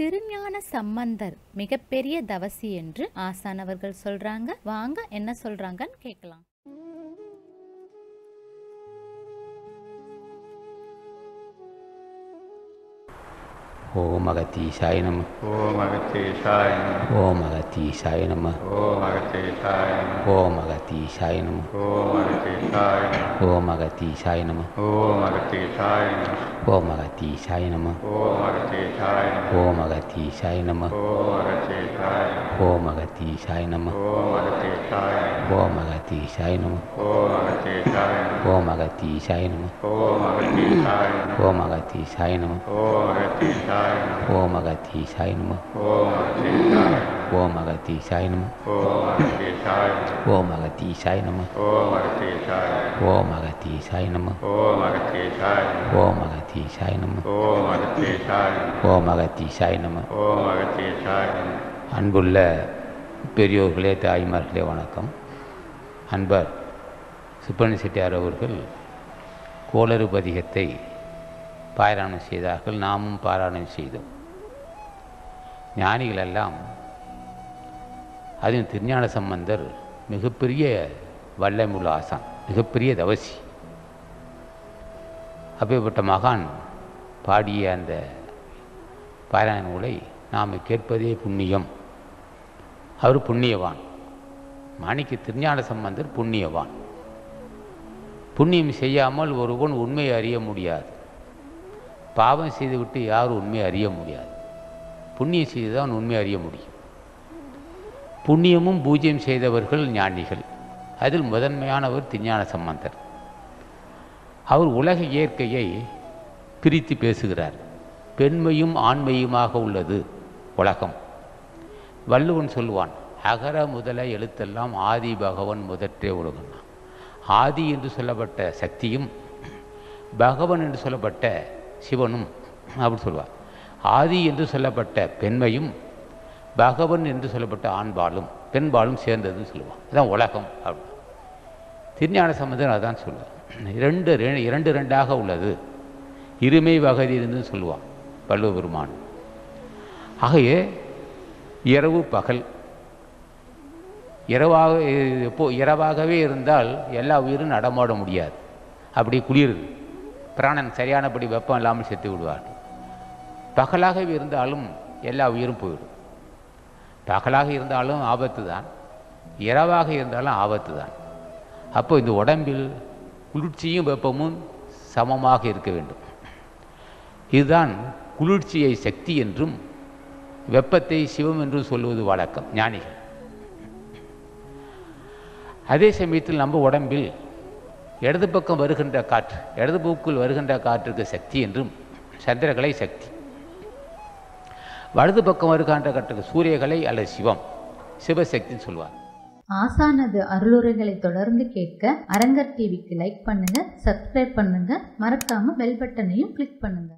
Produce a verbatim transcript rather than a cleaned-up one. திருஞான சம்பந்தர் மிகப்பெரிய தவசி என்று ஆசானவர்கள் சொல்றாங்க. வாங்க என்ன சொல்றாங்கன்னு கேட்கலாம். ஓம் அகத்தீசாய நமः. ஓம் அகத்தீசாய நமः. ஓம் அகத்தீசாய நமः. ஓம் அகத்தீசாய நமः. ஓம் அகத்தீசாய நமः. ஓம் அகத்தீசாய நமः. ஓம் அகத்தீசாய நமः. ஓம் அகத்தீசாய நமः. ஓம் அகத்தீசாய நமः. ஓம் அகத்தீசாய நமः. ஓம் அகத்தீசாய நமः. ஓம் அகத்தீசாய நமः. ஓம் அகத்தீசாய நமः. ஓம் அகத்தீசாய நமः. ஓம் அகத்தீசாய நமः. ஓம் அகத்தீசாய நமः. ஓம் அகத்தீசாய நமः. ஓம் அகத்தீசாய நமः. ஓம் அகத்தீசாய நமः. அன்புள்ள பெரியோர்களே, தாய்மார்களே, வணக்கம். அன்பர் சுப்பண்ண செட்டியார் அவர்கள் கோளறு பதிகத்தை பாராயணம் செய்தார்கள். நாமும் பாராயணம் செய்தோம். ஞானிகளெல்லாம், அதுவும் திருஞான சம்பந்தர் மிகப்பெரிய வல்லமுள்ள ஆசான், மிகப்பெரிய தவசி. அப்பேற்பட்ட மகான் பாடிய அந்த பாராயண நூலை நாம் கேட்பதே புண்ணியம். அவர் புண்ணியவான். மாணிக்க திருஞான சம்பந்தர் புண்ணியவான். புண்ணியம் செய்யாமல் ஒருவன் உண்மையை அறிய முடியாது. பாவம் செய்துவிட்டு யாரும் உண்மையை அறிய முடியாது. புண்ணியம் செய்து தான் உண்மையை அறிய முடியும். புண்ணியமும் பூஜ்யம் செய்தவர்கள் ஞானிகள். அதில் முதன்மையானவர் திருஞான சம்பந்தர். அவர் உலக இயற்கையை பிரித்து பேசுகிறார். பெண்மையும் ஆண்மையுமாக உள்ளது உலகம். வள்ளுவன் சொல்வான், அகர முதல எழுத்தெல்லாம் ஆதி பகவன் முதற்றே உலகம். ஆதி என்று சொல்லப்பட்ட சக்தியும் பகவன் என்று சொல்லப்பட்ட சிவனும் அப்படின்னு சொல்வார். ஆதி என்று சொல்லப்பட்ட பெண்மையும் பகவன் என்று சொல்லப்பட்ட ஆண்பாலும் பெண்பாலும் சேர்ந்ததுன்னு சொல்லுவான். அதுதான் உலகம் அப்படின்னு திருஞான சம்பந்தர் அதான் சொல்லுவார். இரண்டு இரண்டு ரெண்டாக உள்ளது, இருமை வகதி இருந்துன்னு சொல்லுவான் வள்ளுவ பெருமான். ஆகையே இரவு பகல், இரவாக எப்போ இரவாகவே இருந்தால் எல்லா உயிரும் நடமாட முடியாது. அப்படி குளிருது, பிராணன் சரியானபடி வெப்பம் இல்லாமல் செத்து விடுவார்கள். பகலாகவே இருந்தாலும் எல்லா உயிரும் போயிடும். பகலாக இருந்தாலும் ஆபத்து தான், இரவாக இருந்தாலும் ஆபத்து தான். அப்போ இந்த உடம்பில் குளிர்ச்சியும் வெப்பமும் சமமாக இருக்க வேண்டும். இதுதான் குளிர்ச்சியை சக்தி என்றும் வெப்பத்தை சிவம் என்றும் சொல்வது வழக்கம் ஞானிகள். அதே சமயத்தில் நம்ம உடம்பில் இடது பக்கம் வருகின்ற காற்று, இடது போக்குள் வருகின்ற காற்றுக்கு சக்தி என்றும் சந்திரகலை சக்தி, வலது பக்கம் வருகின்ற காற்றுக்கு சூரியகலை அல்லது சிவம் சிவசக்தின்னு சொல்வார். ஆசானது அருளுரைகளை தொடர்ந்து கேட்க அரங்கர் டிவிக்கு லைக் பண்ணுங்க, சப்ஸ்கிரைப் பண்ணுங்க, மறக்காம பெல் பட்டனையும் கிளிக் பண்ணுங்க.